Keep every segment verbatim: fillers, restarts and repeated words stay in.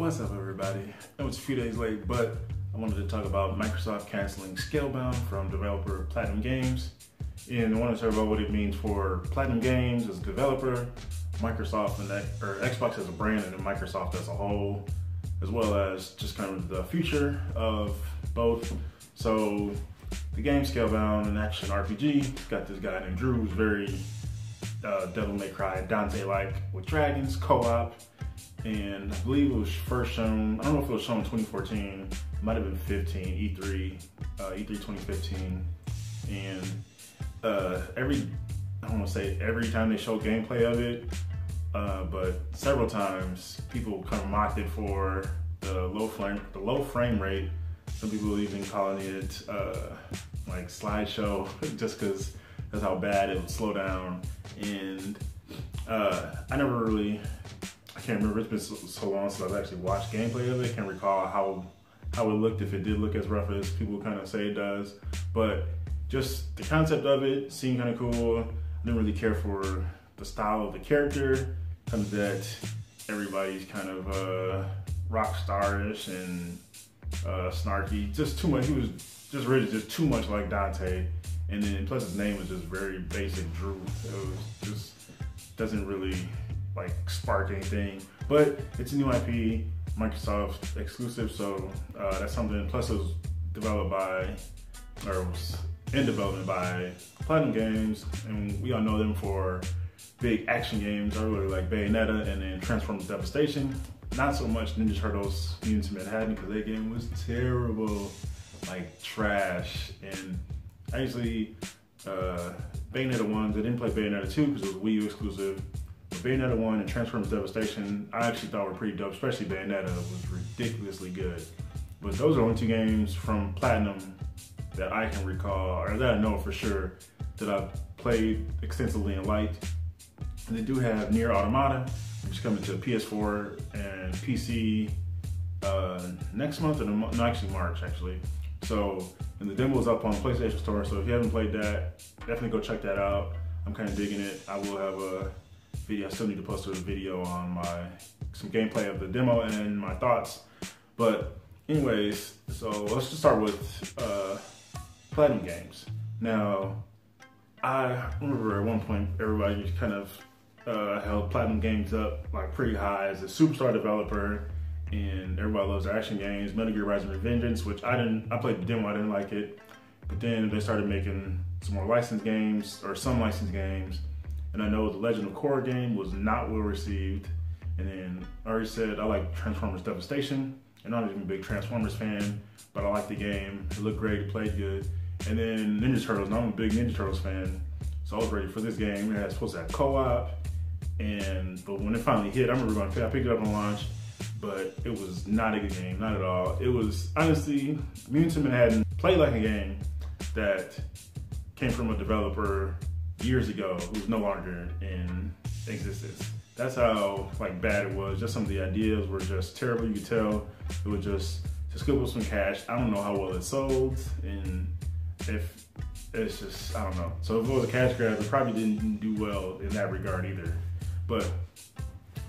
What's up, everybody? I know it's a few days late, but I wanted to talk about Microsoft canceling Scalebound from developer Platinum Games. And I want to talk about what it means for Platinum Games as a developer, Microsoft and or Xbox as a brand, and then Microsoft as a whole, as well as just kind of the future of both. So the game Scalebound, an action R P G, got this guy named Drew, who's very uh, Devil May Cry, Dante-like, with dragons, co-op, and I believe it was first shown, I don't know if it was shown in twenty fourteen, might have been fifteen, E three, uh, E three twenty fifteen, and uh, every, I don't want to say every time they showed gameplay of it, uh, but several times people kind of mocked it for the low frame, the low frame rate. Some people even calling it uh, like slideshow, just because that's how bad it would slow down. And uh, I never really, I can't remember, it's been so, so long since I've actually watched gameplay of it. I can't recall how how it looked, if it did look as rough as people kind of say it does. But just the concept of it seemed kind of cool. I didn't really care for the style of the character, kind of that everybody's kind of uh, rock star-ish and uh, snarky. Just too much, he was just really just too much like Dante. And then plus his name was just very basic Drew. It was just, doesn't really like spark anything, but it's a new I P, Microsoft exclusive, so uh, that's something. Plus it was developed by, or was in development by Platinum Games, and we all know them for big action games. I really like Bayonetta and then Transformers: Devastation. Not so much Ninja Turtles Mutant in Manhattan, because that game was terrible, like trash. And actually, uh, Bayonetta one, I didn't play Bayonetta two because it was Wii U exclusive. Bayonetta one and Transformers Devastation, I actually thought were pretty dope, especially Bayonetta was ridiculously good. But those are only two games from Platinum that I can recall, or that I know for sure, that I've played extensively and liked. And they do have Nier Automata, which is coming to P S four and P C uh, next month, or the mo no, actually March, actually. So, and the demo is up on PlayStation Store, so if you haven't played that, definitely go check that out. I'm kind of digging it. I will have a video. I still need to post a video on my some gameplay of the demo and my thoughts. But anyways, so let's just start with uh, Platinum Games. Now, I remember at one point everybody just kind of uh, held Platinum Games up like pretty high as a superstar developer, and everybody loves their action games. Metal Gear Rising Revengeance, which I didn't, I played the demo, I didn't like it. But then they started making some more licensed games, or some licensed games. And I know the Legend of Korra game was not well received. And then I already said I like Transformers Devastation. I'm not even a big Transformers fan, but I like the game. It looked great, it played good. And then Ninja Turtles, and I'm a big Ninja Turtles fan, so I was ready for this game. It had supposed to have co-op, and but when it finally hit, I remember going, I picked it up on launch, but it was not a good game, not at all. It was honestly, Mutant in Manhattan played like a game that came from a developer years ago who's no longer in existence. That's how like bad it was. Just some of the ideas were just terrible. You could tell it was just to scoop up some cash. I don't know how well it sold, and if it's just, I don't know. So if it was a cash grab, it probably didn't do well in that regard either. But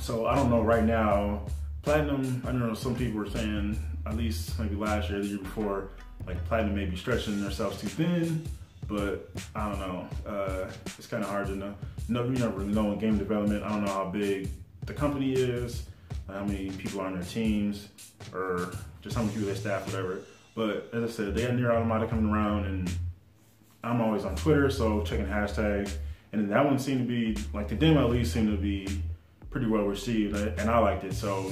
so I don't know right now, Platinum, I don't know, some people were saying, at least maybe last year, the year before, like Platinum may be stretching themselves too thin. But I don't know, uh, it's kind of hard to know. No, you never really know in game development. I don't know how big the company is, how many people are on their teams, or just how many people they staff, whatever. But as I said, they got Nier Automata coming around, and I'm always on Twitter, so checking hashtags. And then that one seemed to be, like the demo at least seemed to be pretty well received, and I liked it. So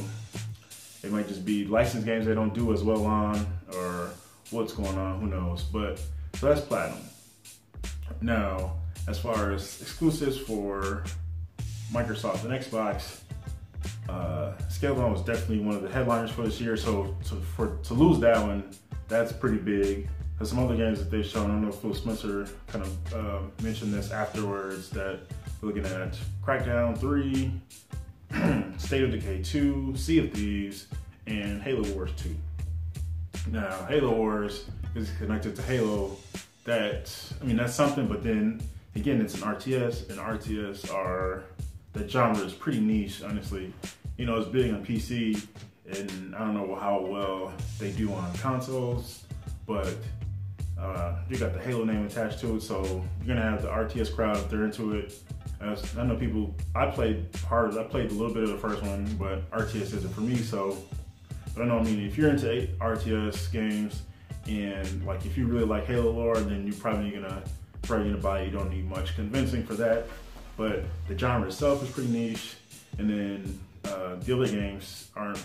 it might just be licensed games they don't do as well on, or what's going on, who knows. But so that's Platinum. Now, as far as exclusives for Microsoft and Xbox, uh, Scalebound was definitely one of the headliners for this year. So, to, for, to lose that one, that's pretty big. There's some other games that they've shown. I know Phil Spencer kind of uh, mentioned this afterwards, that we're looking at Crackdown three, State of Decay two, Sea of Thieves, and Halo Wars two. Now, Halo Wars is connected to Halo. That, I mean, that's something, but then again, it's an R T S, and R T S are, the genre is pretty niche, honestly. You know, it's big on P C, and I don't know how well they do on consoles, but uh, you got the Halo name attached to it, so you're gonna have the R T S crowd if they're into it. I, I know people. I played hard. I played a little bit of the first one, but R T S isn't for me. So, but I know. I mean, if you're into R T S games and like if you really like Halo lore, then you're probably gonna probably gonna buy. You don't need much convincing for that. But the genre itself is pretty niche, and then uh, the other games aren't.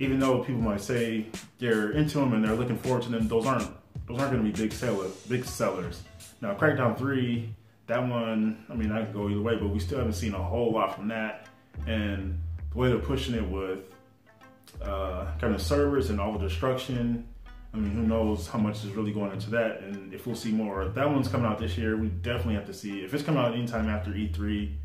Even though people might say they're into them and they're looking forward to them, those aren't those aren't going to be big seller big sellers. Now, Crackdown three. That one, I mean, I could go either way, but we still haven't seen a whole lot from that. And the way they're pushing it with uh, kind of servers and all the destruction, I mean, who knows how much is really going into that and if we'll see more. That one's coming out this year. We definitely have to see. If it's coming out anytime after E three,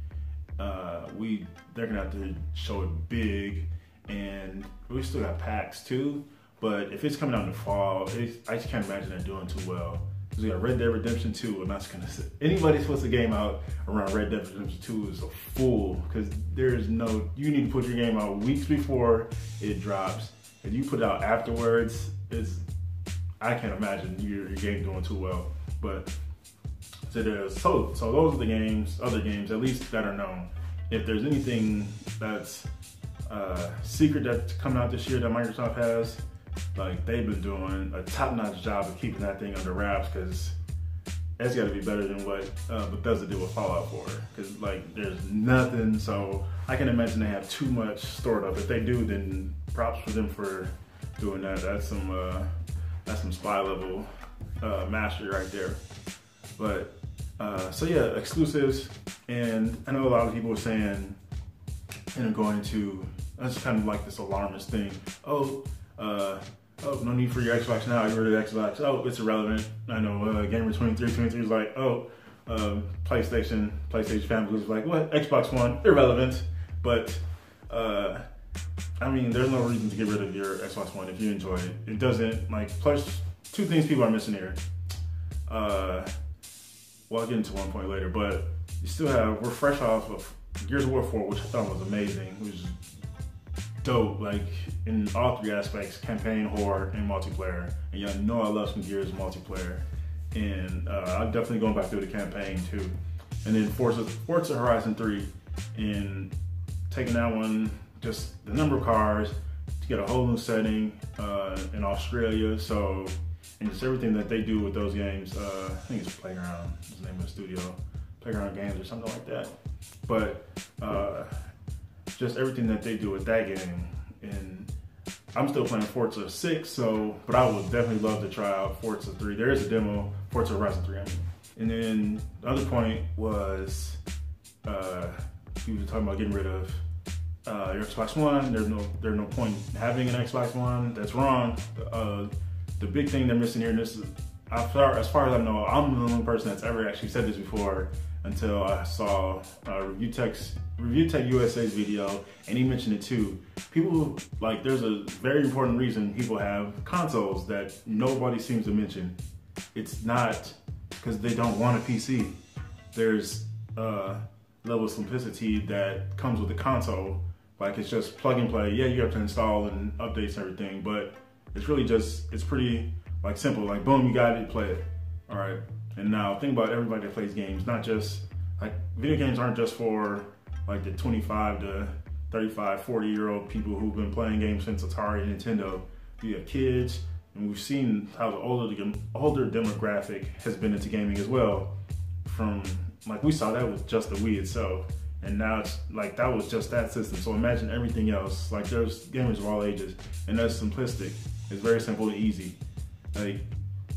uh, we they're going to have to show it big. And we still got PAX too. But if it's coming out in the fall, it's, I just can't imagine it doing too well. We got Red Dead Redemption two, and that's gonna say anybody puts a game out around Red Dead Redemption two is a fool, because there's no, you need to put your game out weeks before it drops. If you put it out afterwards, it's, I can't imagine your, your game doing too well. But so there's so so those are the games, other games at least that are known. If there's anything that's uh, secret that's coming out this year that Microsoft has, like they've been doing a top-notch job of keeping that thing under wraps, because that's got to be better than what uh, Bethesda did with Fallout four. Because like there's nothing, so I can imagine they have too much stored up. If they do, then props for them for doing that. That's some uh, that's some spy-level uh, mastery right there. But uh, so yeah, exclusives, and I know a lot of people are saying, and I'm going to, that's kind of like this alarmist thing. Oh. Uh, oh, no need for your Xbox now, you rid of Xbox. Oh, it's irrelevant. I know uh, Gamer twenty-three twenty-three is like, oh, um, PlayStation, PlayStation family is like, what? Xbox One, irrelevant. But, uh, I mean, there's no reason to get rid of your Xbox One if you enjoy it. It doesn't, like, plus, two things people are missing here. Uh, well, I'll get into one point later, but you still have, we're fresh off of Gears of War four, which I thought was amazing, which dope, like in all three aspects, campaign, horror, and multiplayer. And y'all know I love some Gears multiplayer, and uh, I'm definitely going back through the campaign too. And then Forza, Forza Horizon three, and taking that one, just the number of cars, to get a whole new setting uh, in Australia. So, and just everything that they do with those games, uh, I think it's Playground, is the name of the studio, Playground Games or something like that. But uh, just everything that they do with that game, and I'm still playing Forza six, so, but I would definitely love to try out Forza three. There is a demo, Forza Horizon three, I mean. And then the other point was, uh, we were talking about getting rid of uh, your Xbox One. There's no, there's no point having an Xbox One. That's wrong. Uh, the big thing they're missing here, and this is, as far as I know, I'm the only person that's ever actually said this before, until I saw uh, Review Tech's, Review Tech U S A's video, and he mentioned it too. People, like, there's a very important reason people have consoles that nobody seems to mention. It's not because they don't want a P C. There's a level of simplicity that comes with a console. Like, it's just plug and play. Yeah, you have to install and updates and everything, but it's really just, it's pretty, like, simple. Like, boom, you got it, play it. All right. And now, think about everybody that plays games, not just, like, video games aren't just for, like, the twenty-five to thirty-five, forty year old people who've been playing games since Atari and Nintendo. You have kids, and we've seen how the older, the older demographic has been into gaming as well. From, like, we saw that with just the Wii itself, and now it's, like, that was just that system. So imagine everything else. Like, there's gamers of all ages, and that's simplistic. It's very simple and easy. Like,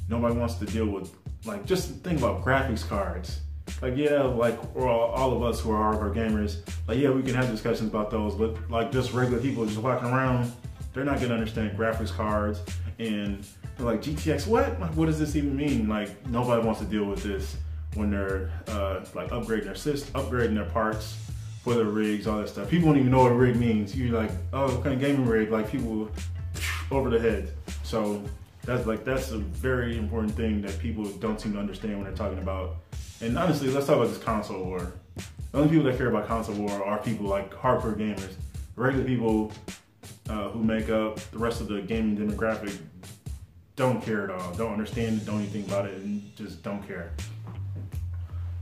nobody wants to deal with, like, just think about graphics cards. Like, yeah, like, or all, all of us who are hardcore gamers, like, yeah, we can have discussions about those, but like just regular people just walking around, they're not gonna understand graphics cards, and they're like, G T X, what? Like, what does this even mean? Like, nobody wants to deal with this when they're uh, like upgrading their system, upgrading their parts for their rigs, all that stuff. People don't even know what a rig means. You're like, oh, what kind of gaming rig? Like, people over the head. So, That's like that's a very important thing that people don't seem to understand when they're talking about. And honestly, let's talk about this console war. The only people that care about console war are people like hardcore gamers. Regular people uh, who make up the rest of the gaming demographic, don't care at all, don't understand it, don't anything about it, and just don't care.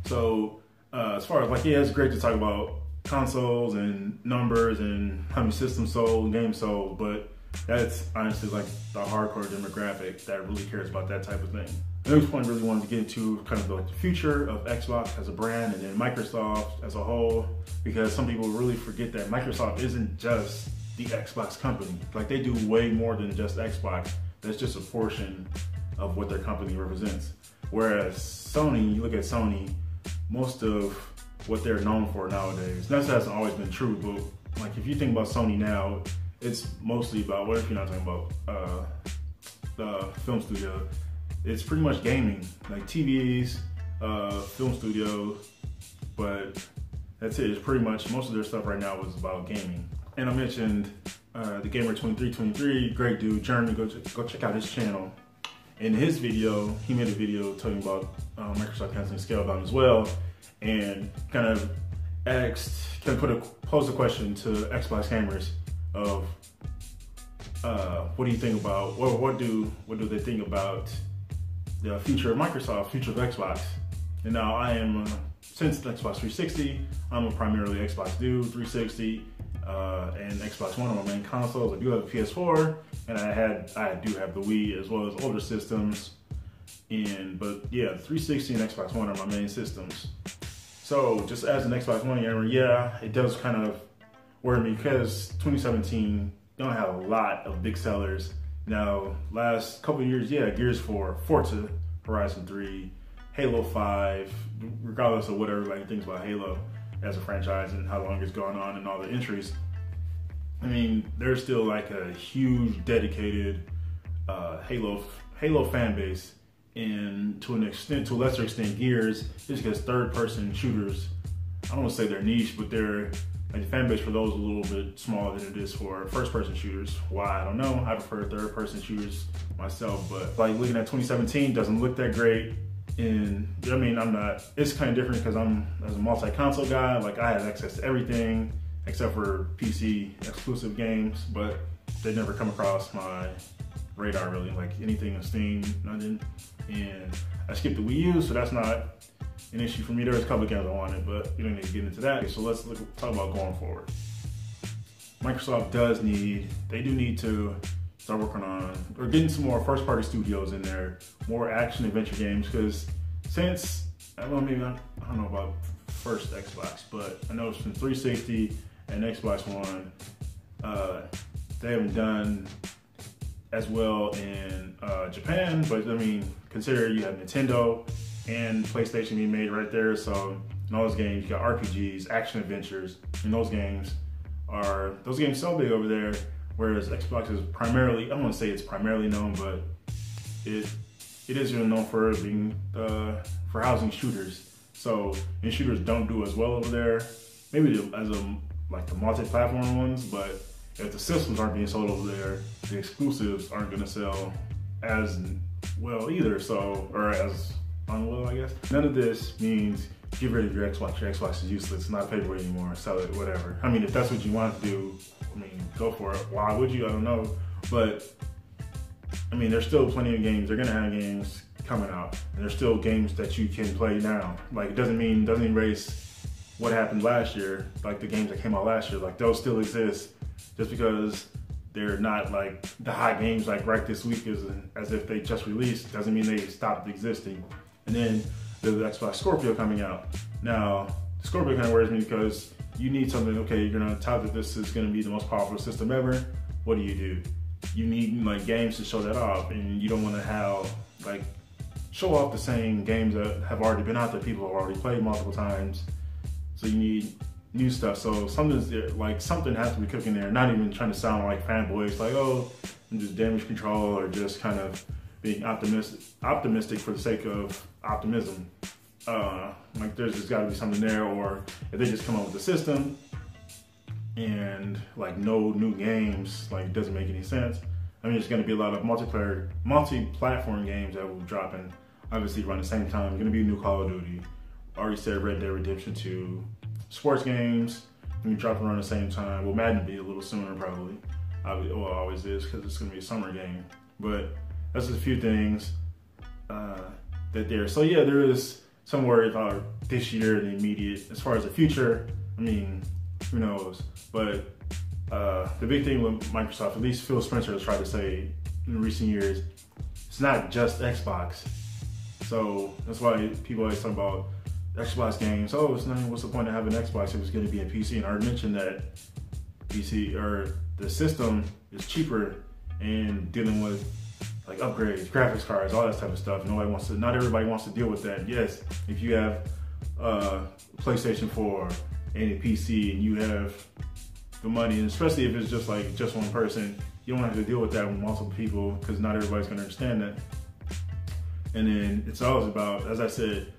So uh, as far as like, yeah, it's great to talk about consoles and numbers and how many systems sold, games sold, but that's honestly like the hardcore demographic that really cares about that type of thing. The next point I really wanted to get into kind of like the future of Xbox as a brand and then Microsoft as a whole, because some people really forget that Microsoft isn't just the Xbox company. Like, they do way more than just Xbox. That's just a portion of what their company represents. Whereas Sony, you look at Sony, most of what they're known for nowadays, that hasn't always been true, but like if you think about Sony now, it's mostly about, what if you're not talking about uh, the film studio, it's pretty much gaming, like T Vs, uh, film studio, but that's it. It's pretty much, most of their stuff right now is about gaming. And I mentioned uh, the Gamer twenty-three twenty-three, great dude, Jeremy, go, ch go check out his channel. In his video, he made a video talking about uh, Microsoft canceling Scalebound as well, and kind of asked, kind of put a, posed a question to Xbox gamers of uh, what do you think about, or what do, what do they think about the future of Microsoft, future of Xbox. And now I am, uh, since the Xbox three sixty, I'm a primarily Xbox dude, three sixty, uh, and Xbox One are my main consoles. I do have a P S four, and I had, I do have the Wii, as well as older systems. And, but yeah, three sixty and Xbox One are my main systems. So just as an Xbox One gamer, yeah, it does kind of worry me, because twenty seventeen don't have a lot of big sellers. Now, last couple of years, yeah, Gears four, Forza, Horizon three, Halo five, regardless of what everybody thinks about Halo as a franchise and how long it's gone on and all the entries, I mean, there's still like a huge dedicated uh, Halo, Halo fan base. And to an extent, to a lesser extent, Gears, just because third-person shooters, I don't want to say they're niche, but they're, like, the fan base for those is a little bit smaller than it is for first-person shooters. Why? I don't know. I prefer third-person shooters myself, but like looking at twenty seventeen, doesn't look that great. And I mean, I'm not, it's kind of different because I'm, as a multi-console guy, like I had access to everything except for P C exclusive games, but they never come across my radar really, like anything on Steam, nothing. And I skipped the Wii U, so that's not an issue for me. There was a couple games I wanted, but we don't need to get into that. Okay, so let's look, talk about going forward. Microsoft does need, they do need to start working on, or getting some more first party studios in there, more action adventure games, because since, I don't know, maybe not, I don't know about first Xbox, but I know from three sixty and Xbox One, uh, they haven't done as well in uh, Japan, but I mean, consider you have Nintendo and PlayStation being made right there. So in all those games, you got R P Gs, action adventures, and those games are, those games so big over there, whereas Xbox is primarily, I don't want to say it's primarily known, but it it is really known for being uh, for housing shooters. So, and shooters don't do as well over there, maybe as a, like the multi-platform ones, but if the systems aren't being sold over there, the exclusives aren't gonna sell as well either, so, or as unwell, I guess. None of this means get rid of your Xbox. Your Xbox is useless, it's not paperweight anymore, sell it, whatever. I mean, if that's what you want to do, I mean, go for it. Why would you? I don't know. But, I mean, there's still plenty of games, they're gonna have games coming out, and there's still games that you can play now. Like, it doesn't mean, doesn't erase what happened last year, like the games that came out last year, like those still exist. Just because they're not like the hot games like right this week is as if they just released, doesn't mean they stopped existing. And then the Xbox Scorpio coming out. Now, Scorpio kind of worries me because you need something, okay, you're gonna tout that this is gonna be the most powerful system ever. What do you do? You need like games to show that off, and you don't wanna have like show off the same games that have already been out that people have already played multiple times. So you need new stuff, so something's there, like something has to be cooking there. Not even trying to sound like fanboys, like, oh, I'm just damage control, or just kind of being optimistic, optimistic for the sake of optimism. Uh, like there's just gotta be something there, or if they just come up with a system and like no new games, like it doesn't make any sense. I mean, there's gonna be a lot of multiplayer, multi-platform games that will drop in, obviously around the same time. It's gonna be a new Call of Duty. I already said Red Dead Redemption two. Sports games, we drop around the same time. Well, Madden will be a little sooner probably. Well, it always is, because it's going to be a summer game. But that's just a few things uh, that there. So yeah, there is some worry about this year and the immediate. As far as the future, I mean, who knows? But uh, the big thing with Microsoft, at least Phil Spencer has tried to say in recent years, it's not just Xbox. So that's why people always talk about Xbox games. Oh, it's nothing. What's the point of having an Xbox if it's going to be in P C? And I already mentioned that P C or the system is cheaper and dealing with like upgrades, graphics cards, all that type of stuff. Nobody wants to. Not everybody wants to deal with that. Yes, if you have uh, PlayStation four and a P C and you have the money, and especially if it's just like just one person, you don't have to deal with that with multiple people because not everybody's going to understand that. And then it's always about, as I said,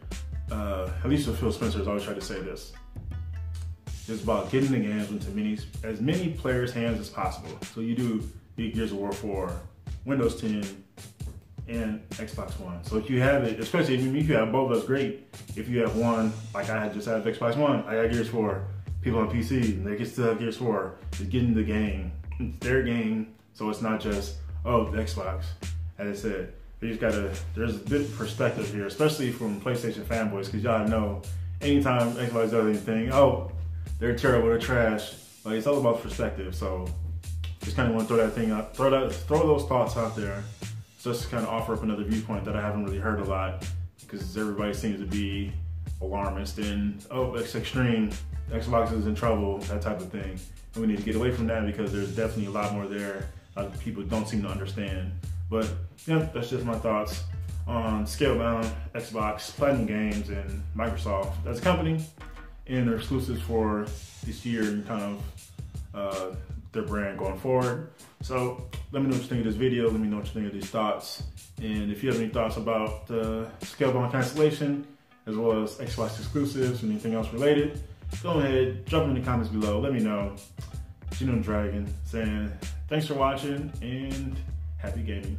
uh, at least with Phil Spencer, has always tried to say this. It's about getting the games into many, as many players' hands as possible. So you do Gears of War four, Windows ten, and Xbox one. So if you have it, especially if you have both, that's great. If you have one, like I just have Xbox one, I got Gears four. People on P C, they can still have Gears four. It's getting the game. It's their game, so it's not just, oh, the Xbox. As I said, you just gotta, there's a bit of perspective here, especially from PlayStation fanboys, because y'all know anytime Xbox does anything, oh, they're terrible, they're trash. Like, it's all about perspective. So just kind of want to throw that thing out, throw that, throw those thoughts out there, just to kind of offer up another viewpoint that I haven't really heard a lot, because everybody seems to be alarmist and, oh, it's extreme, Xbox is in trouble, that type of thing. And we need to get away from that, because there's definitely a lot more there that people don't seem to understand. But yeah, that's just my thoughts on Scalebound, Xbox, Platinum Games, and Microsoft as a company, and their exclusives for this year and kind of uh, their brand going forward. So let me know what you think of this video. Let me know what you think of these thoughts. And if you have any thoughts about the uh, Scalebound cancellation, as well as Xbox exclusives and anything else related, go ahead, drop them in the comments below. Let me know. GENOthaDRAGON saying thanks for watching and happy gaming.